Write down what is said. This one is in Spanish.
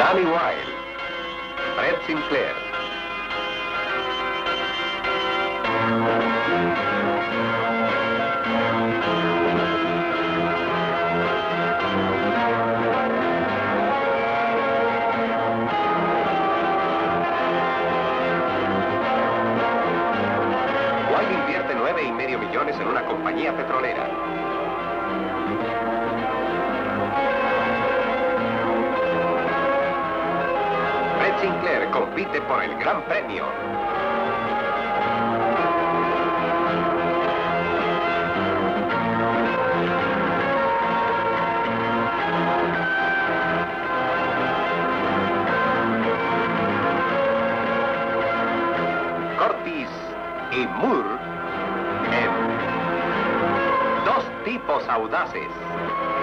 Danny Wilde, Fred Sinclair. Wilde invierte 9,5 millones en una compañía petrolera. Sinclair compite por el Gran Premio. Curtis y Moore en Dos tipos audaces.